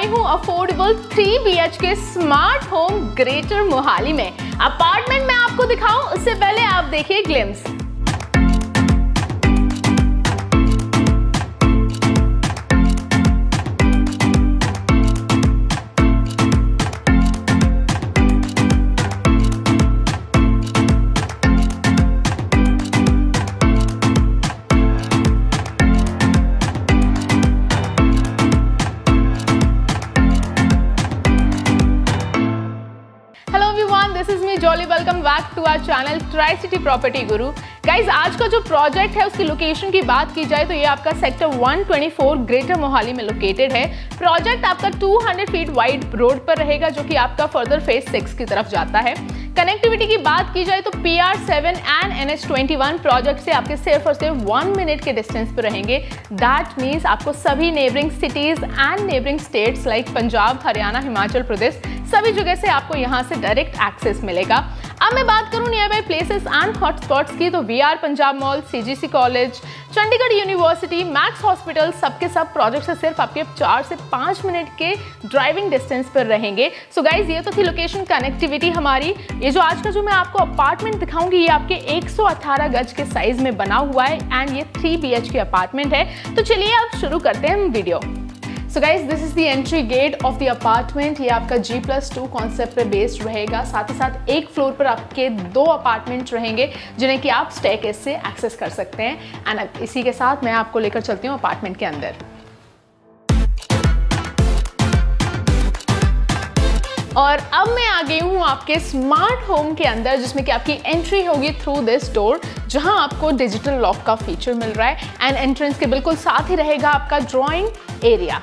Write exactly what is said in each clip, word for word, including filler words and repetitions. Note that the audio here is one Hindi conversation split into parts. आई हूँ affordable three B H K smart home greater Mohali में। अपार्टमेंट में आपको दिखाऊं उससे पहले आप देखिए glimpse. Jolly welcome back to our channel tri city Property Guru. Guys, आज का जो प्रोजेक्ट है उसकी लोकेशन की बात की जाए तो ये आपका sector one two four Greater Mohali में लोकेटेड है। प्रोजेक्ट आपका two hundred feet wide road पर रहेगा जो कि आपका फर्दर फेज सिक्स की तरफ जाता है। कनेक्टिविटी की बात की जाए तो P R seven and N H twenty one project से आपके सिर्फ और सिर्फ वन मिनट के डिस्टेंस पर रहेंगे। दैट मीन्स आपको सभी neighbouring cities and neighbouring states like Punjab, Haryana, Himachal Pradesh सभी जगह से आपको यहाँ से डायरेक्ट एक्सेस मिलेगा। अब मैं बात करूँ nearby places and hotspots की तो VR Punjab mall, CGC college, Chandigarh university, Max hospital सबके सब प्रोजेक्ट से सिर्फ आपके चार से पाँच मिनट के ड्राइविंग डिस्टेंस पर रहेंगे। सो गाइज, ये तो थी लोकेशन कनेक्टिविटी हमारी। ये जो आज का जो मैं आपको अपार्टमेंट दिखाऊंगी ये आपके एक सौ अठारह गज के साइज में बना हुआ है एंड ये three B H K apartment है। तो चलिए अब शुरू करते हैं हम video. So guys, this is the entry gate of the apartment. ये आपका जी प्लस टू कॉन्सेप्ट पर बेस्ड रहेगा। साथ ही साथ एक फ्लोर पर आपके दो अपार्टमेंट रहेंगे जिन्हें कि आप स्टेयरकेस से एक्सेस कर सकते हैं। एंड इसी के साथ मैं आपको लेकर चलती हूँ अपार्टमेंट के अंदर। और अब मैं आ गई हूँ आपके स्मार्ट होम के अंदर जिसमें कि आपकी एंट्री होगी थ्रू दिस डोर, जहाँ आपको डिजिटल लॉक का फीचर मिल रहा है एंड एंट्रेंस के बिल्कुल साथ ही रहेगा आपका drawing area.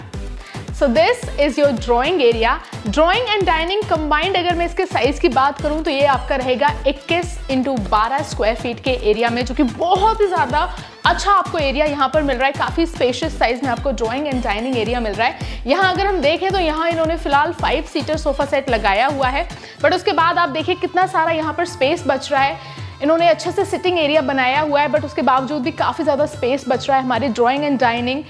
So this is your drawing area. Drawing and dining combined अगर मैं इसके साइज़ की बात करूँ तो ये आपका रहेगा इक्कीस इंटू बारह स्क्वायर फीट के एरिया में, जो कि बहुत ही ज़्यादा अच्छा आपको एरिया यहाँ पर मिल रहा है। काफ़ी स्पेशियस साइज़ में आपको ड्राइंग एंड डाइनिंग एरिया मिल रहा है। यहाँ अगर हम देखें तो यहाँ इन्होंने फिलहाल फाइव सीटर सोफ़ा सेट लगाया हुआ है, बट उसके बाद आप देखिए कितना सारा यहाँ पर स्पेस बच रहा है। इन्होंने अच्छे से सिटिंग एरिया बनाया हुआ है बट उसके बावजूद भी काफ़ी ज़्यादा स्पेस बच रहा है हमारे ड्राइंग एंड डाइनिंग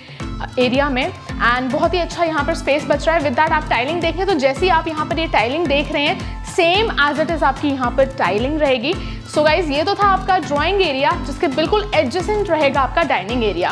एरिया में। एंड बहुत ही अच्छा यहाँ पर स्पेस बच रहा है। विद दैट आप टाइलिंग देखें तो जैसी आप यहाँ पर ये टाइलिंग देख रहे हैं सेम एज इट इज़ आपकी यहाँ पर टाइलिंग रहेगी। सो गाइज, ये तो था आपका ड्राइंग एरिया जिसके बिल्कुल एडजेसेंट रहेगा आपका dining area.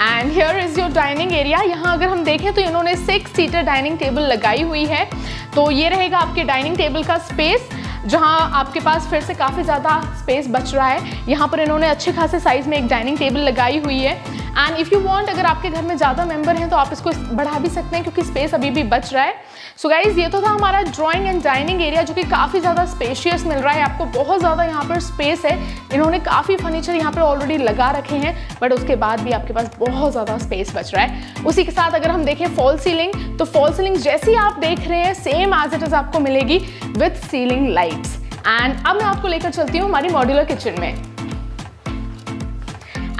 And here is your dining area. यहाँ अगर हम देखें तो इन्होंने सिक्स सीटर डाइनिंग टेबल लगाई हुई है, तो ये रहेगा आपके डाइनिंग टेबल का स्पेस जहाँ आपके पास फिर से काफ़ी ज़्यादा स्पेस बच रहा है। यहाँ पर इन्होंने अच्छे खासे साइज़ में एक डाइनिंग टेबल लगाई हुई है। एंड इफ़ यू वांट, अगर आपके घर में ज़्यादा मेंबर हैं तो आप इसको बढ़ा भी सकते हैं क्योंकि स्पेस अभी भी बच रहा है। सो गाइज़, ये तो था हमारा ड्राइंग एंड डाइनिंग एरिया जो कि काफ़ी ज़्यादा स्पेशियस मिल रहा है आपको। बहुत ज़्यादा यहाँ पर स्पेस है। इन्होंने काफ़ी फर्नीचर यहाँ पर ऑलरेडी लगा रखे हैं बट उसके बाद भी आपके पास बहुत ज़्यादा स्पेस बच रहा है। उसी के साथ अगर हम देखें फॉल सीलिंग, तो फॉल सीलिंग जैसी आप देख रहे हैं सेम एज इट इज़ आपको मिलेगी विथ सीलिंग लाइट्स। एंड अब मैं आपको लेकर चलती हूँ हमारी मॉड्यूलर किचन में।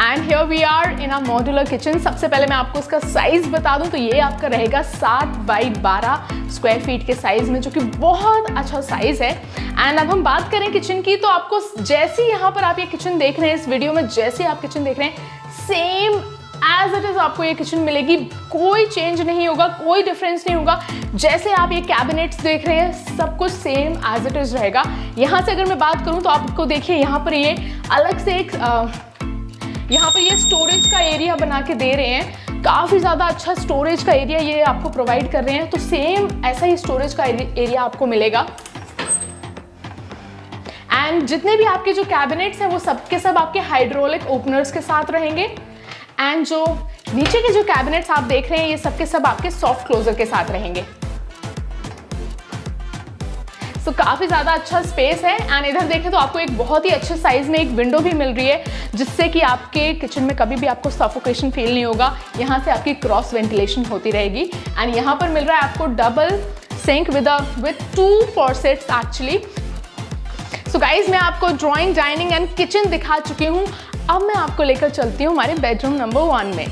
And here we are in a modular kitchen. सबसे पहले मैं आपको इसका साइज़ बता दूं तो ये आपका रहेगा सात बाई बारह स्क्वायर फीट के साइज़ में, जो कि बहुत अच्छा साइज़ है। एंड अब हम बात करें किचन की तो आपको जैसी यहाँ पर आप ये किचन देख रहे हैं इस वीडियो में, जैसे आप किचन देख रहे हैं सेम एज इट इज़ आपको ये किचन मिलेगी। कोई चेंज नहीं होगा, कोई डिफरेंस नहीं होगा। जैसे आप ये कैबिनेट्स देख रहे हैं सब कुछ सेम एज इट इज़ रहेगा। यहाँ से अगर मैं बात करूँ तो आपको देखिए यहाँ पर ये अलग से एक आ, यहाँ पर ये स्टोरेज का एरिया बना के दे रहे हैं। काफ़ी ज़्यादा अच्छा स्टोरेज का एरिया ये आपको प्रोवाइड कर रहे हैं, तो सेम ऐसा ही स्टोरेज का एरिया आपको मिलेगा। एंड जितने भी आपके जो कैबिनेट्स हैं वो सब के सब आपके हाइड्रोलिक ओपनर्स के साथ रहेंगे। एंड जो नीचे के जो कैबिनेट्स आप देख रहे हैं ये सब के सब आपके सॉफ्ट क्लोजर के साथ रहेंगे। तो काफ़ी ज़्यादा अच्छा स्पेस है। एंड इधर देखें तो आपको एक बहुत ही अच्छे साइज़ में एक विंडो भी मिल रही है जिससे कि आपके किचन में कभी भी आपको सफोकेशन फील नहीं होगा। यहाँ से आपकी क्रॉस वेंटिलेशन होती रहेगी। एंड यहाँ पर मिल रहा है आपको double sink with with two faucets actually. So guys, मैं आपको ड्राइंग, डाइनिंग एंड किचन दिखा चुकी हूँ। अब मैं आपको लेकर चलती हूँ हमारे बेडरूम नंबर वन में।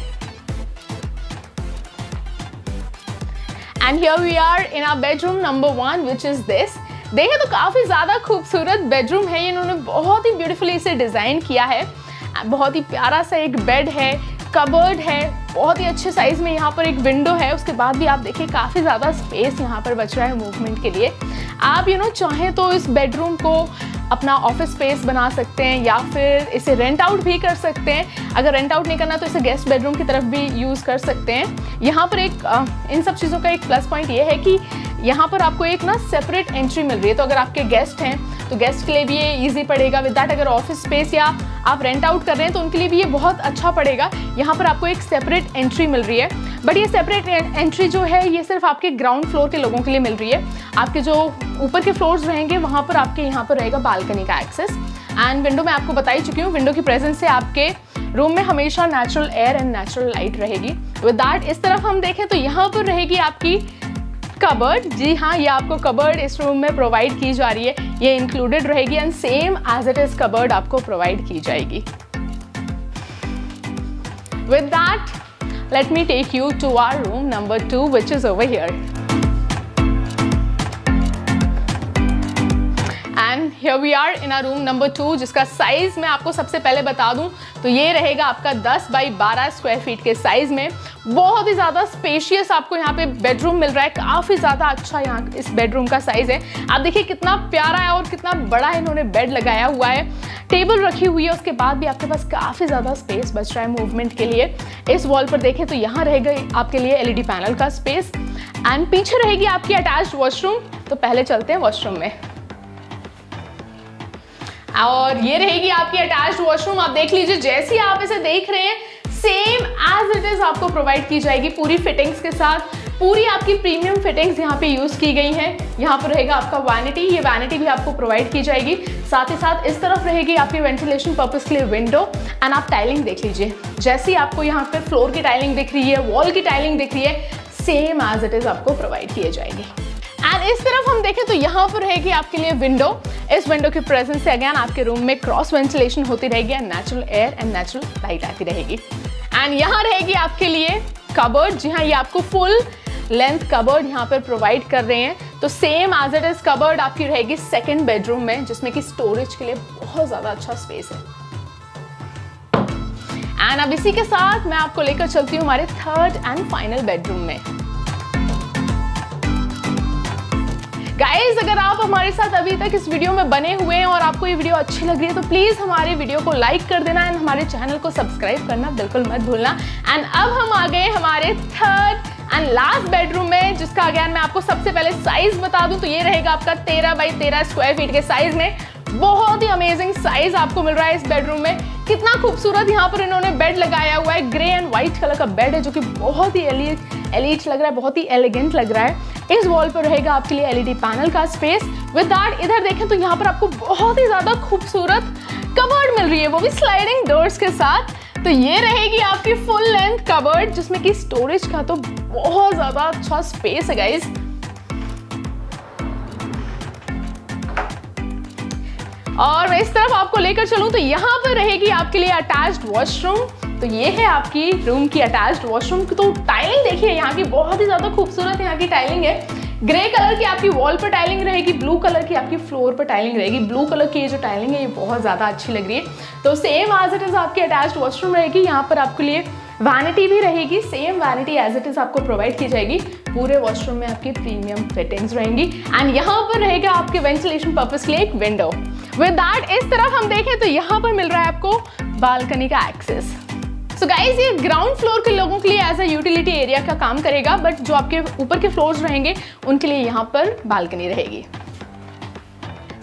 And here we are in our bedroom number one which is this. देखें तो काफ़ी ज़्यादा खूबसूरत बेडरूम है। इन्होंने बहुत ही ब्यूटीफुली इसे डिज़ाइन किया है। बहुत ही प्यारा सा एक बेड है। कबर्ड है, बहुत ही अच्छे साइज़ में यहाँ पर एक विंडो है। उसके बाद भी आप देखिए काफ़ी ज़्यादा स्पेस यहाँ पर बच रहा है मूवमेंट के लिए। आप यू नो चाहें तो इस बेडरूम को अपना ऑफिस स्पेस बना सकते हैं या फिर इसे रेंट आउट भी कर सकते हैं। अगर रेंट आउट नहीं करना तो इसे गेस्ट बेडरूम की तरफ भी यूज़ कर सकते हैं। यहाँ पर एक आ, इन सब चीज़ों का एक प्लस पॉइंट ये है कि यहाँ पर आपको एक ना सेपरेट एंट्री मिल रही है, तो अगर आपके गेस्ट हैं तो गेस्ट के लिए भी ये इजी पड़ेगा। विद दैट अगर ऑफिस स्पेस या आप रेंट आउट कर रहे हैं तो उनके लिए भी ये बहुत अच्छा पड़ेगा। यहाँ पर आपको एक सेपरेट एंट्री मिल रही है, बट ये सेपरेट एंट्री जो है ये सिर्फ आपके ग्राउंड फ्लोर के लोगों के लिए मिल रही है। आपके जो ऊपर के फ्लोर्स रहेंगे वहाँ पर आपके यहाँ पर रहेगा बालकनी का एक्सेस। एंड विंडो मैं आपको बता ही चुकी हूँ, विंडो की प्रेजेंस से आपके रूम में हमेशा natural air and natural light रहेगी। विद दैट इस तरफ हम देखें तो यहाँ पर रहेगी आपकी कबर्ड। जी हाँ, ये आपको कबर्ड इस रूम में प्रोवाइड की जा रही है, ये इंक्लूडेड रहेगी and same as it is cupboard आपको प्रोवाइड की जाएगी। With that let me take you to our room number two which is over here and here we are in our room number two, जिसका साइज मैं आपको सबसे पहले बता दूं तो ये रहेगा आपका दस बाई बारह स्क्वायर फीट के साइज में। बहुत ही ज़्यादा स्पेशियस आपको यहाँ पे बेडरूम मिल रहा है, काफ़ी ज़्यादा अच्छा यहाँ इस बेडरूम का साइज़ है। आप देखिए कितना प्यारा है और कितना बड़ा इन्होंने बेड लगाया हुआ है। टेबल रखी हुई है, उसके बाद भी आपके पास काफ़ी ज़्यादा स्पेस बच रहा है मूवमेंट के लिए। इस वॉल पर देखें तो यहाँ रहेगा आपके लिए एल ई डी पैनल का स्पेस एंड पीछे रहेगी आपकी अटैच वॉशरूम। तो पहले चलते हैं वॉशरूम में, और ये रहेगी आपकी अटैच्ड वॉशरूम। आप देख लीजिए जैसी आप इसे देख रहे हैं सेम एज इट इज आपको प्रोवाइड की जाएगी, पूरी फिटिंग्स के साथ। पूरी आपकी प्रीमियम फिटिंग्स यहाँ पे यूज़ की गई हैं। यहाँ पर रहेगा आपका वैनिटी, ये वैनिटी भी आपको प्रोवाइड की जाएगी। साथ ही साथ इस तरफ रहेगी आपकी वेंटिलेशन पर्पस के लिए विंडो। एंड आप टाइलिंग देख लीजिए, जैसी आपको यहाँ पर फ्लोर की टाइलिंग दिख रही है, वॉल की टाइलिंग दिख रही है, सेम एज इट इज आपको प्रोवाइड किए जाएगी। एंड इस तरफ हम देखें तो यहाँ पर रहेगी आपके लिए विंडो। इस विंडो की प्रेजेंस से अगेन आपके रूम में क्रॉस वेंटिलेशन होती रहेगी and natural air and natural light आती रहेगी। एंड यहाँ रहेगी आपके लिए कबर्ड। जी हाँ, ये आपको फुल लेंथ कबर्ड यहाँ पर प्रोवाइड कर रहे हैं। तो same as it is cupboard आपकी रहेगी सेकेंड बेडरूम में, जिसमें कि स्टोरेज के लिए बहुत ज़्यादा अच्छा स्पेस है। एंड अब इसी के साथ मैं आपको लेकर चलती हूँ हमारे थर्ड एंड फाइनल बेडरूम में। गाइज, अगर आप हमारे साथ अभी तक इस वीडियो में बने हुए हैं और आपको ये वीडियो अच्छी लग रही है तो प्लीज़ हमारे वीडियो को लाइक कर देना एंड हमारे चैनल को सब्सक्राइब करना बिल्कुल मत भूलना। एंड अब हम आ गए हमारे थर्ड एंड लास्ट बेडरूम में, जिसका अगेन मैं आपको सबसे पहले साइज़ बता दूं तो ये रहेगा आपका तेरह बाई तेरह स्क्वायर फीट के साइज़ में। बहुत ही अमेजिंग साइज़ आपको मिल रहा है इस बेडरूम में। कितना खूबसूरत यहाँ पर इन्होंने बेड लगाया हुआ है, ग्रे एंड वाइट कलर का बेड है जो कि बहुत ही एलिट लग रहा है, बहुत ही एलिगेंट लग रहा है। इस वॉल पर रहेगा आपके लिए एलईडी पैनल का स्पेस। विद दैट इधर देखें तो यहाँ पर आपको बहुत ही ज़्यादा खूबसूरत कबर्ड मिल रही है, वो भी स्लाइडिंग डोर्स के साथ। तो ये रहेगी आपकी फुल लेंथ कबर्ड, जिसमें कि स्टोरेज का तो बहुत ज़्यादा अच्छा स्पेस है गाइज। और मैं इस तरफ आपको लेकर चलूं तो यहाँ पर रहेगी आपके लिए अटैच्ड वॉशरूम। तो ये है आपकी रूम की अटैच्ड वॉशरूम। तो टाइलिंग देखिए यहाँ की, बहुत ही ज़्यादा खूबसूरत यहाँ की टाइलिंग है। ग्रे कलर की आपकी वॉल पर टाइलिंग रहेगी, ब्लू कलर की आपकी फ्लोर पर टाइलिंग रहेगी। ब्लू कलर की ये जो टाइलिंग है ये बहुत ज़्यादा अच्छी लग रही है। तो सेम एज इट इज़ आपकी अटैच्ड वॉशरूम रहेगी। यहाँ पर आपके लिए वैनिटी भी रहेगी, same vanity as it is आपको प्रोवाइड की जाएगी। पूरे वॉशरूम में आपकी प्रीमियम फिटिंग्स रहेंगी एंड यहाँ पर रहेगा आपके वेंटिलेशन पर्पस के लिए एक विंडो। विद दैट इस तरफ हम देखें तो यहाँ पर मिल रहा है आपको बालकनी का एक्सेस। सो गाइज, ये ग्राउंड फ्लोर के लोगों के लिए एज अ यूटिलिटी एरिया का काम करेगा, बट जो आपके ऊपर के फ्लोर्स रहेंगे उनके लिए यहाँ पर बालकनी रहेगी।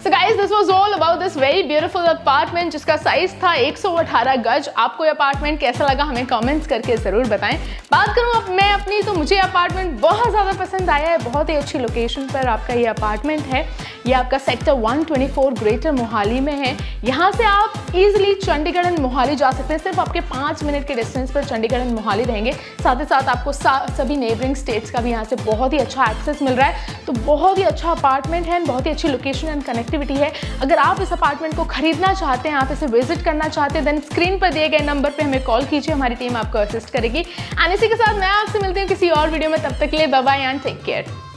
So guys, this was all about this very beautiful apartment, जिसका साइज था एक सौ अठारह गज। आपको ये अपार्टमेंट कैसा लगा हमें कमेंट्स करके ज़रूर बताएं। बात करूँ अब मैं अपनी, तो मुझे अपार्टमेंट बहुत ज़्यादा पसंद आया है। बहुत ही अच्छी लोकेशन पर आपका ये अपार्टमेंट है। ये आपका सेक्टर एक सौ चौबीस ग्रेटर मोहाली में है। यहाँ से आप इजिली चंडीगढ़ एंड मोहाली जा सकते हैं, सिर्फ आपके पाँच मिनट के डिस्टेंस पर चंडीगढ़ एंड मोहाली रहेंगे। साथ ही साथ आपको सभी नेबरिंग स्टेट्स का भी यहाँ से बहुत ही अच्छा एक्सेस मिल रहा है। तो बहुत ही अच्छा अपार्टमेंट है, बहुत ही अच्छी लोकेशन एंड कनेक्ट है। अगर आप इस अपार्टमेंट को खरीदना चाहते हैं, आप इसे विजिट करना चाहते हैं, देन स्क्रीन पर दिए गए नंबर पे हमें कॉल कीजिए, हमारी टीम आपको असिस्ट करेगी। एंड इसी के साथ मैं आपसे मिलती हूँ किसी और वीडियो में। तब तक के लिए bye bye and take care.